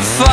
I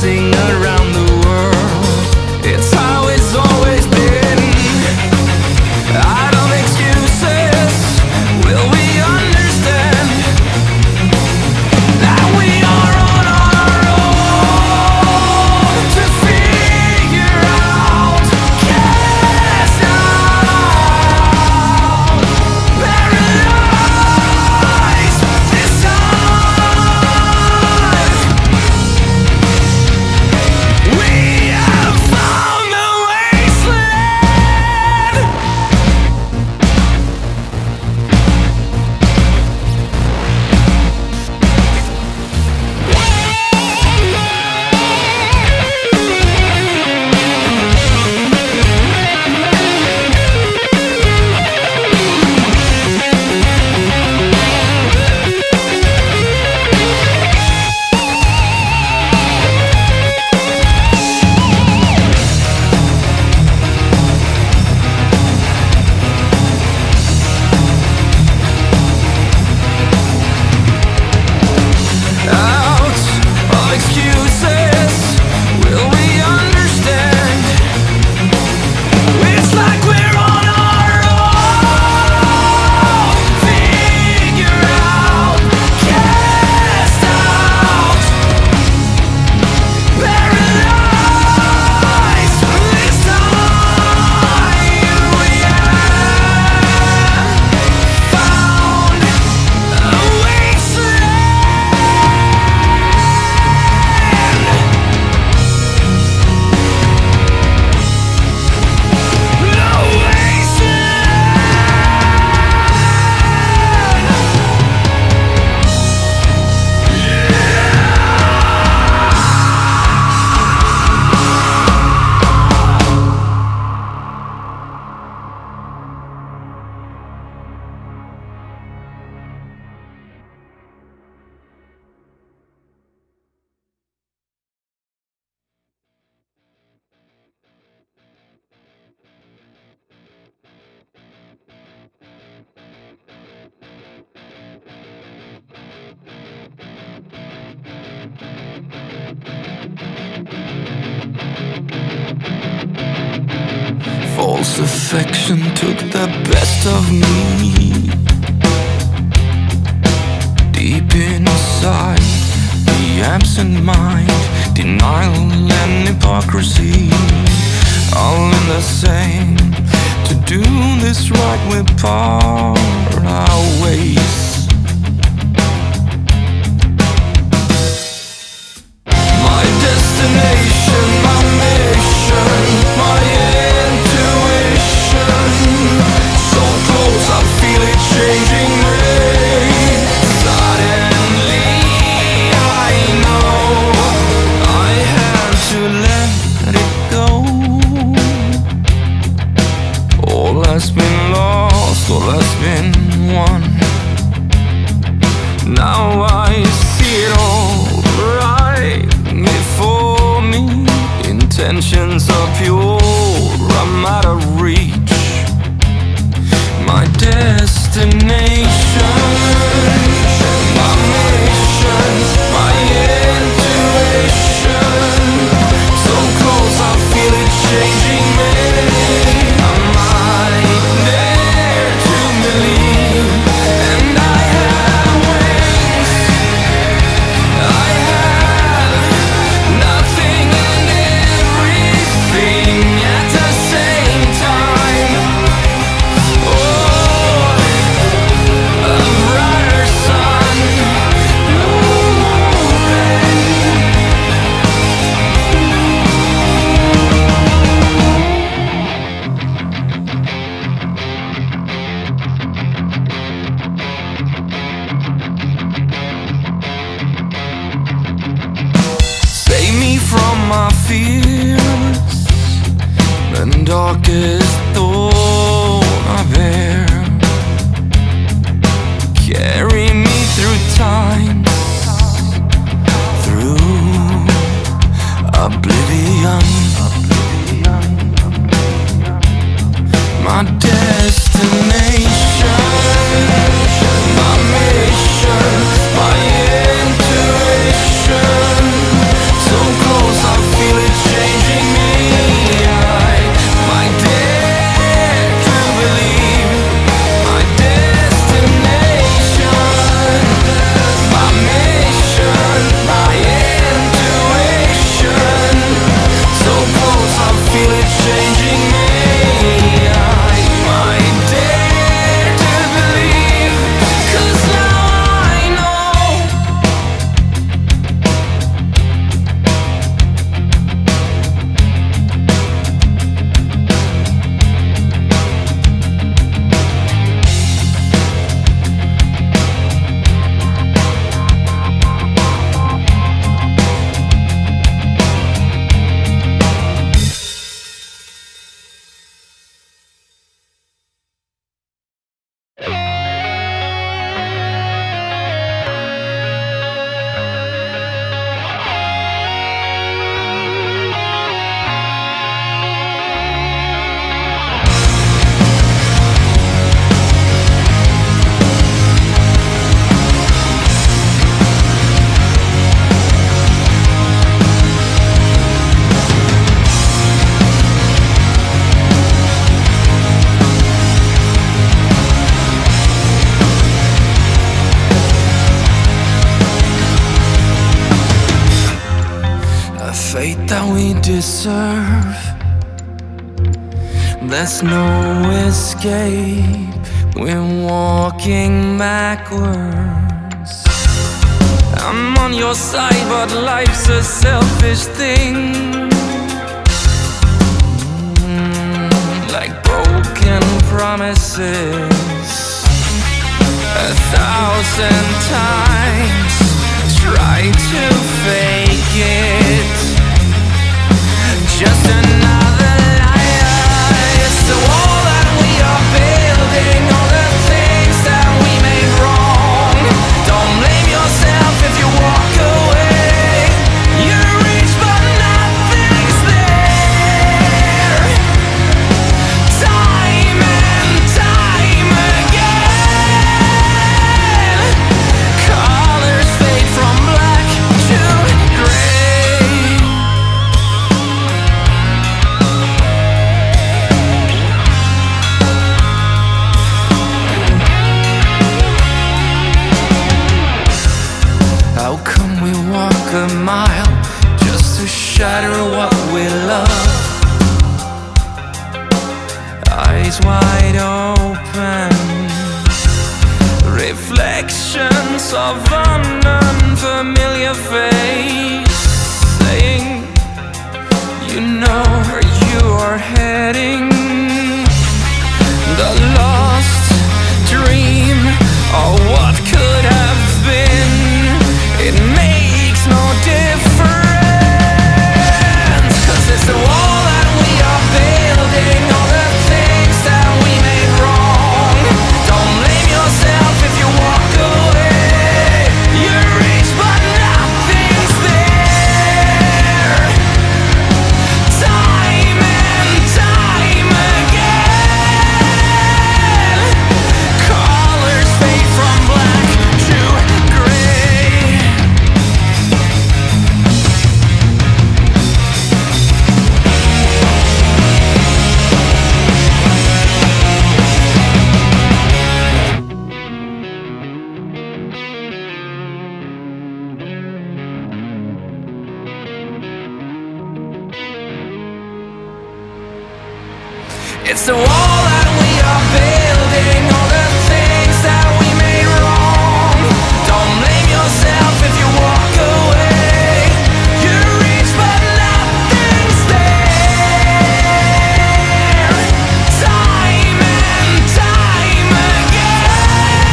dancing around the world. It's how it's always been. I don't make excuses. Will we understand that we are on our own to figure out? Cast out paradise this time. We have found the wasteland. False affection took the best of me. Deep inside the absent mind, denial and hypocrisy, all in the same. To do this right we part our ways. Intentions are pure, I'm out of reach. My destination, my mission, my intuition. So close, I feel it changing me. Am I there to believe? And I have wings. I have nothing in at the same time. Oh, a brighter sun, no rain. Save me from my fears and darkest thought I bear. Carry me through times, through oblivion. My destination, my mission, my intuition. So close. fate that we deserve. There's no escape, we're walking backwards. I'm on your side, but life's a selfish thing. Like broken promises, 1,000 times try to fake it, just another lie. It's the wall that we are building, all the things that we made wrong. Don't blame yourself if you walk away. You reach but nothing's there. Time and time again, colors fade from black to gray. How come we walk a mile just to shatter what we love? Eyes wide open, reflections of an unfamiliar face, saying, you know where you are heading. The lost dream of what could have been, it makes no difference, 'cause it's the wall that we are building, all the things that we made wrong. Don't blame yourself if you walk away. You reach but nothing's there. Time and time again, colors fade from black to gray. It's the wall that we are building, all the things that we made wrong. Don't blame yourself if you walk away. You reach but nothing's there. Time and time again,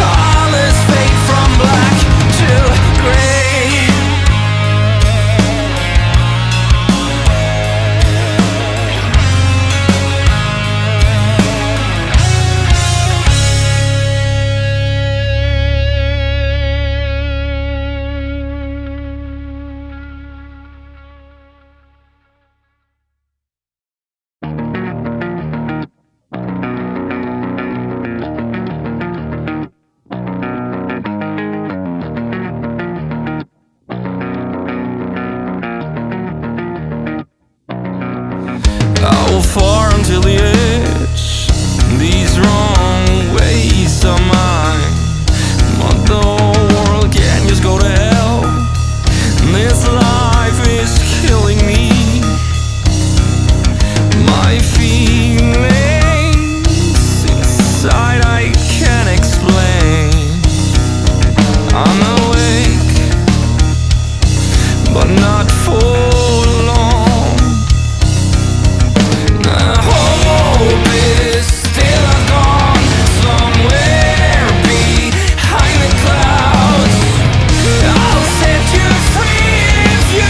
colors fade from black to gray. If you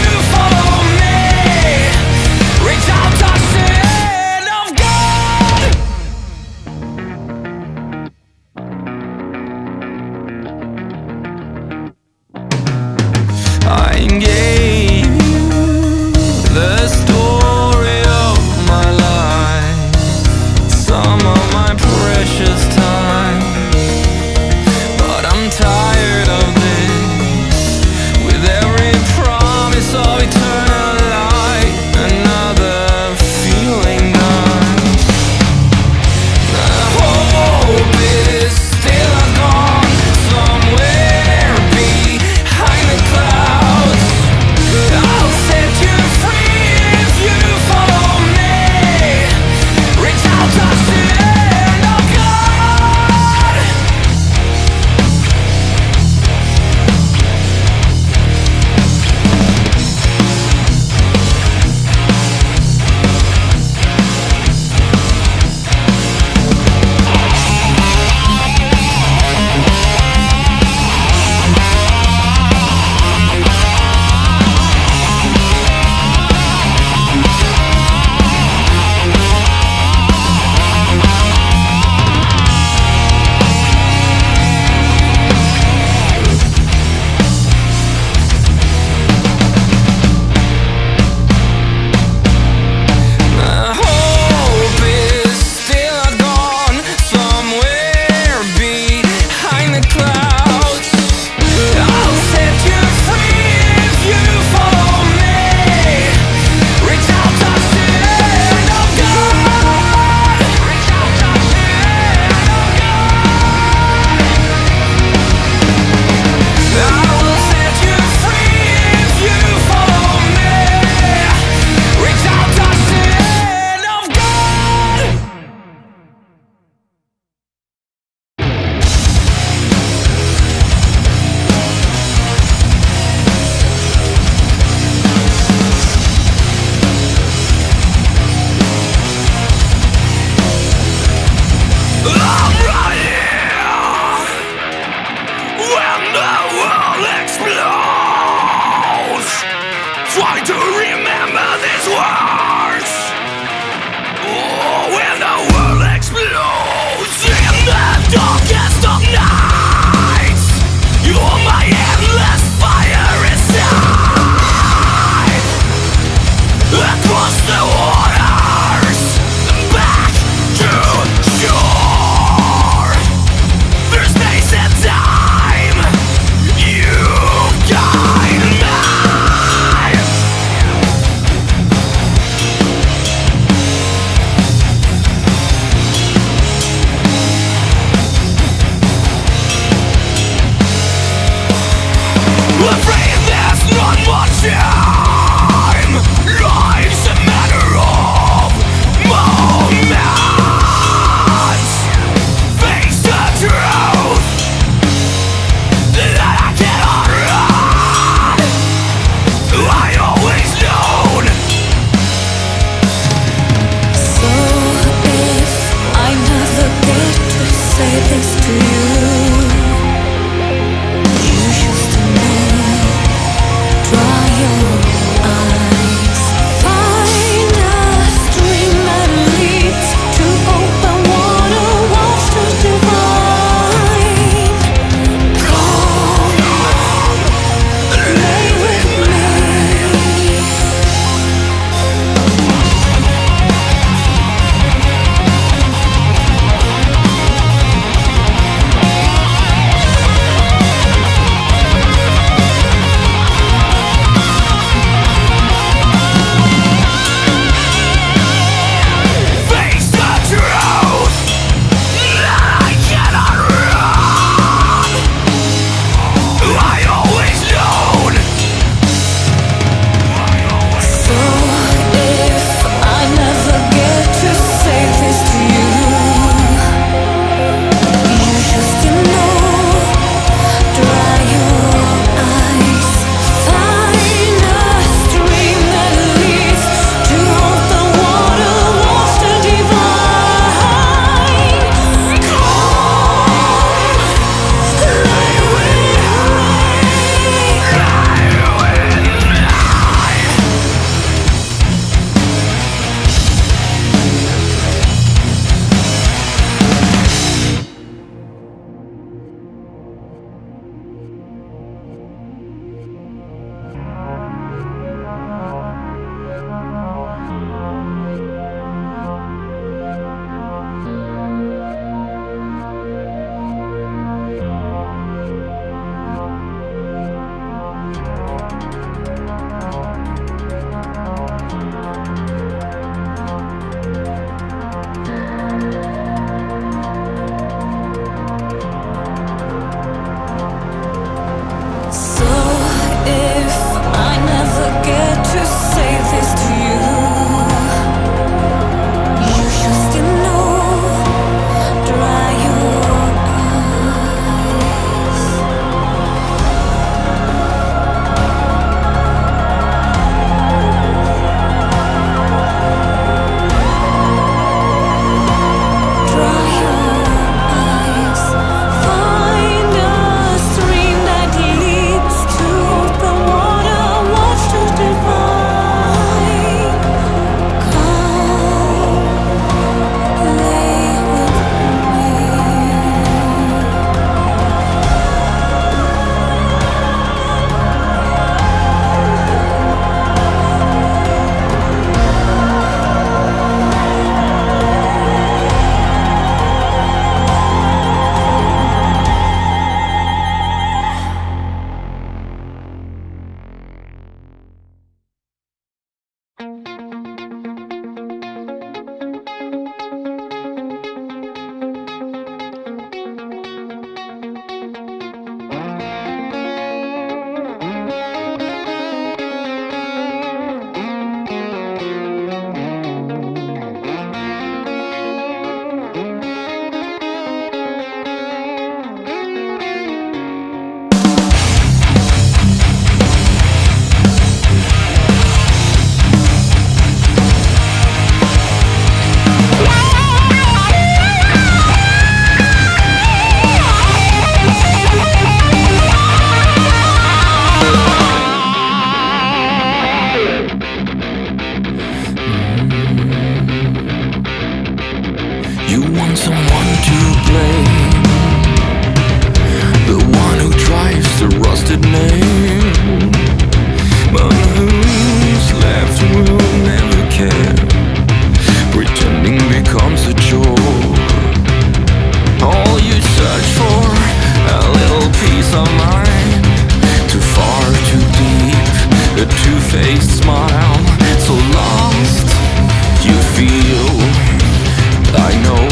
a two-faced smile, so lost you feel, I know.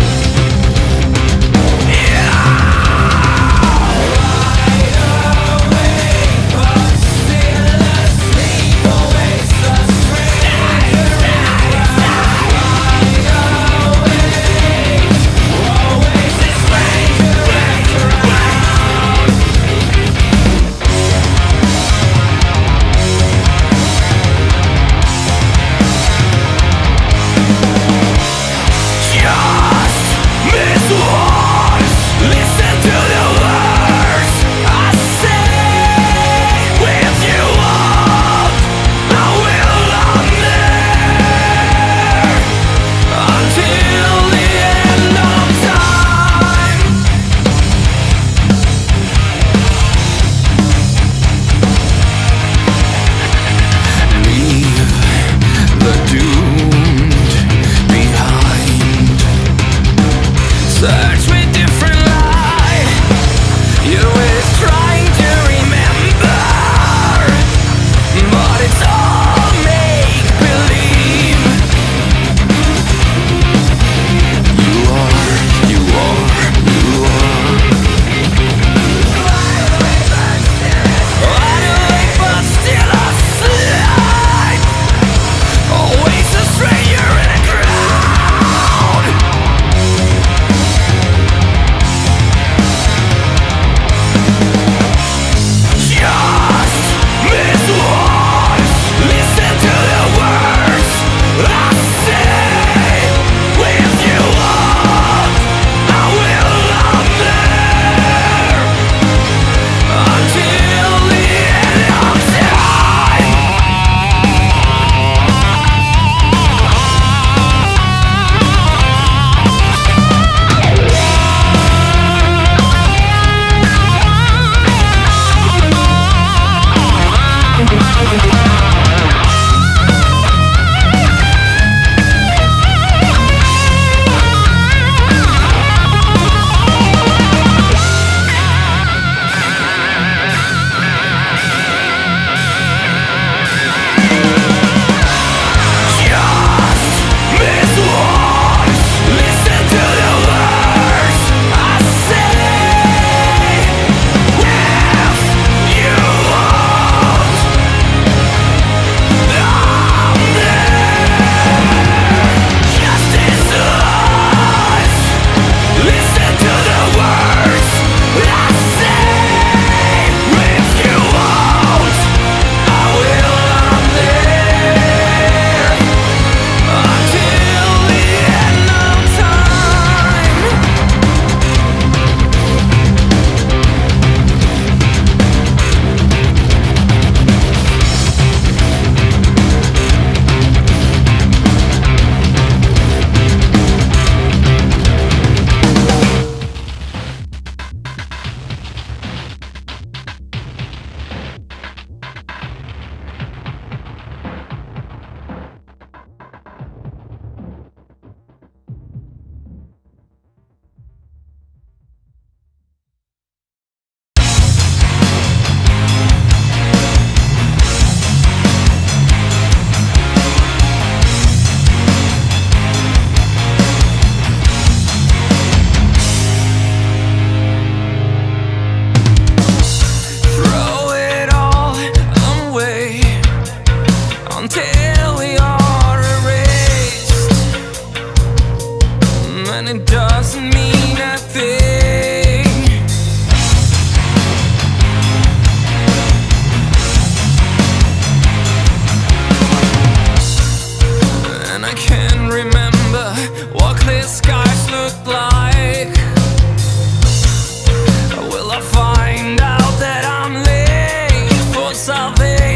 Salvation.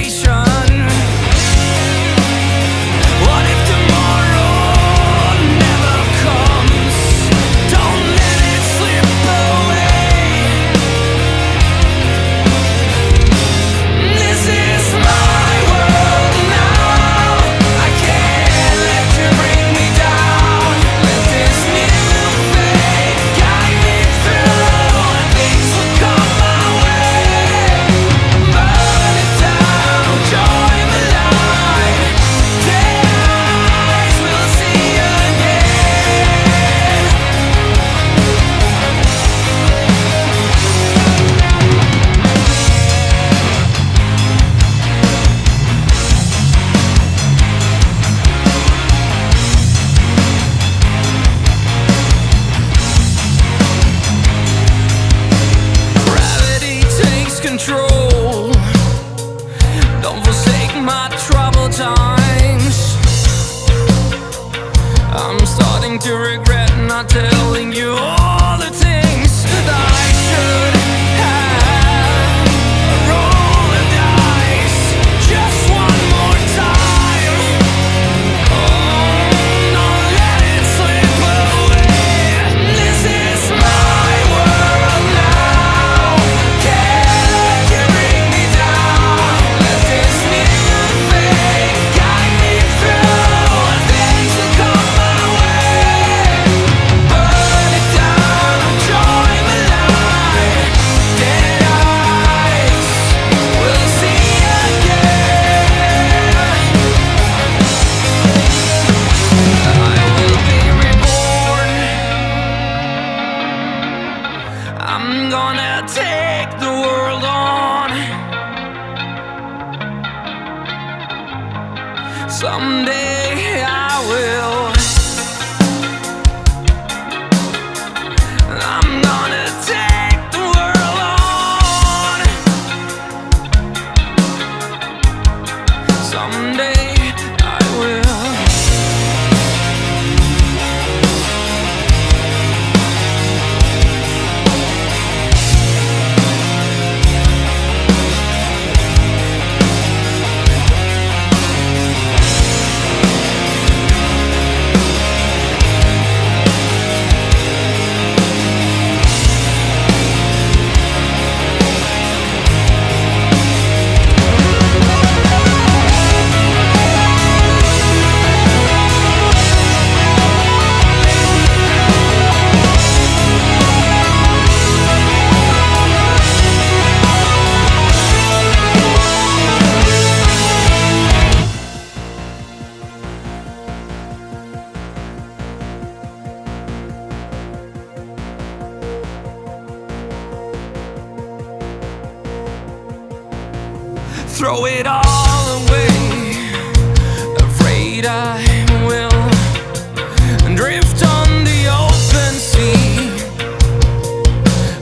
Someday I will. I'm gonna take the world on. Someday I will. Throw it all away, afraid I will drift on the open sea.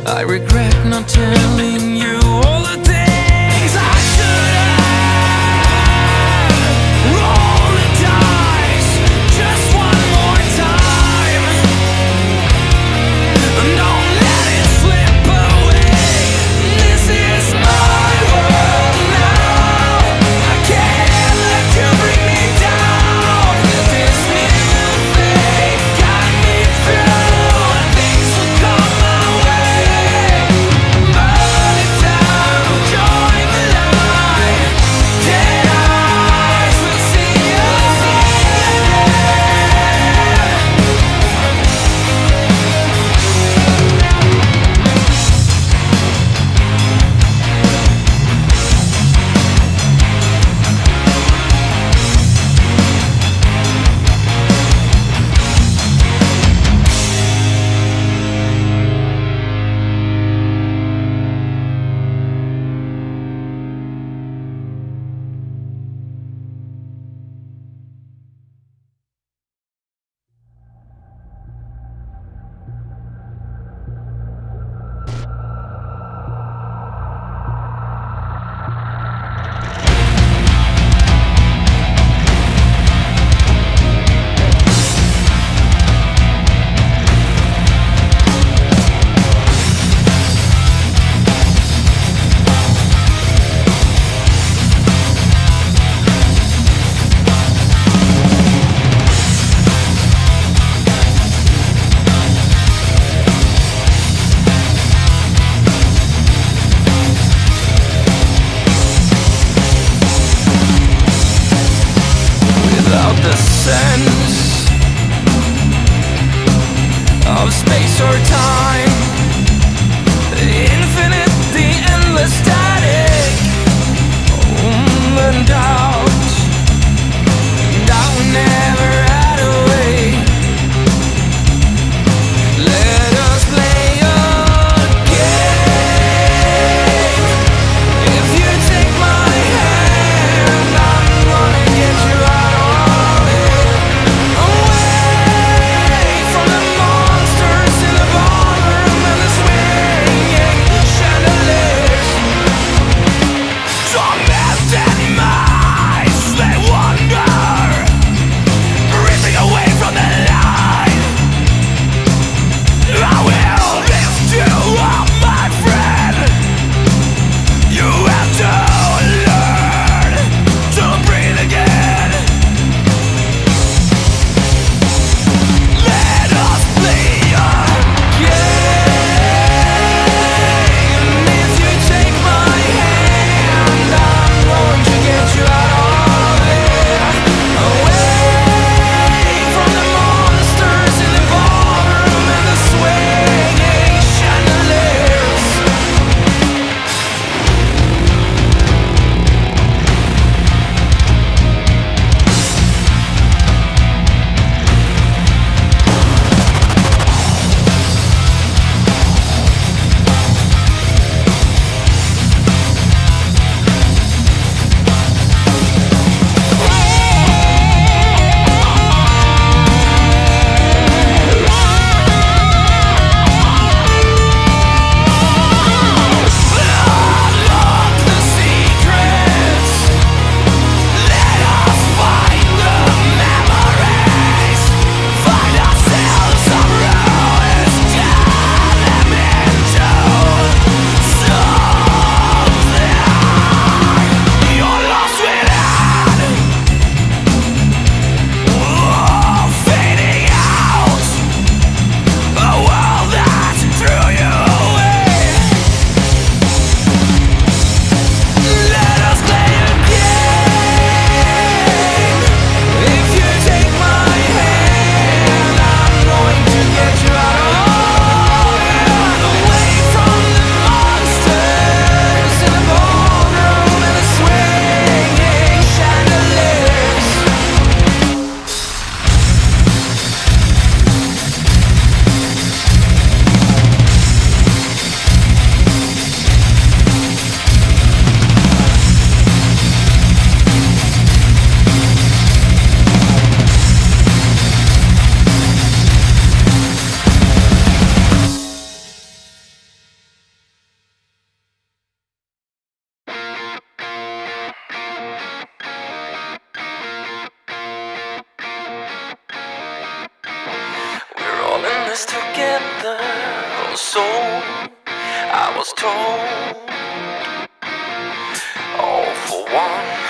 I regret not telling you all the things I should have. Roll the dice just one more time, and don't let it slip away. This is my world. Sense of space or time, the infinite, the endless static, and doubt will never add away. Let us play a game. If you take my hand, I'm gonna get you out of away from the monsters in the ballroom. together, or so I was told, all for one.